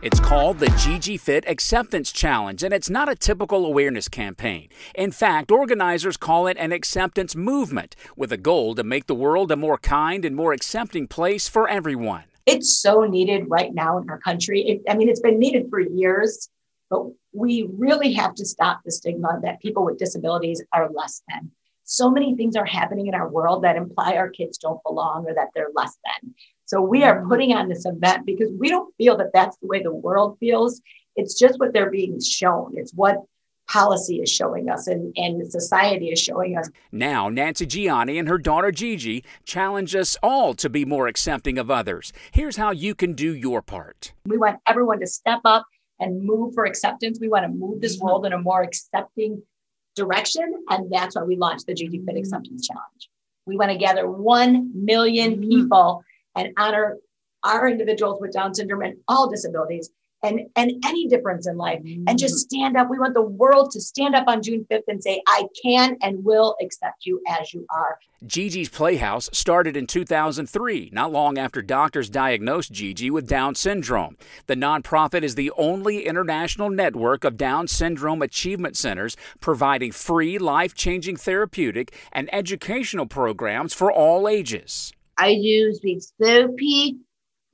It's called the GiGiFIT Acceptance Challenge, and it's not a typical awareness campaign. In fact, organizers call it an acceptance movement with a goal to make the world a more kind and more accepting place for everyone. It's so needed right now in our country. It's been needed for years, but we really have to stop the stigma that people with disabilities are less than. So many things are happening in our world that imply our kids don't belong or that they're less than. So we are putting on this event because we don't feel that that's the way the world feels. It's just what they're being shown. It's what policy is showing us and society is showing us. Now, Nancy Gianni and her daughter Gigi challenge us all to be more accepting of others. Here's how you can do your part. We want everyone to step up and move for acceptance. We want to move this world in a more accepting direction, and that's why we launched the GiGiFIT Acceptance Challenge. We want to gather 1 million people and honor our individuals with Down syndrome and all disabilities and any difference in life, and just stand up. We want the world to stand up on June 5th and say, I can and will accept you as you are. Gigi's Playhouse started in 2003, not long after doctors diagnosed Gigi with Down syndrome. The nonprofit is the only international network of Down syndrome achievement centers providing free, life-changing therapeutic and educational programs for all ages. I do speech therapy,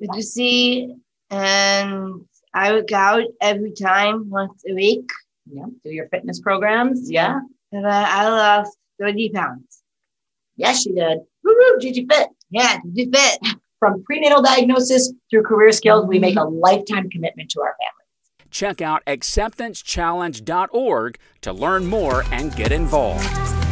literacy, and I work out every time, once a week. Yeah, do your fitness programs, yeah. And I lost 30 pounds. Yes, she did. Woo-hoo, GiGiFIT. Yeah, GiGiFIT. From prenatal diagnosis through career skills, we make a lifetime commitment to our families. Check out acceptancechallenge.org to learn more and get involved.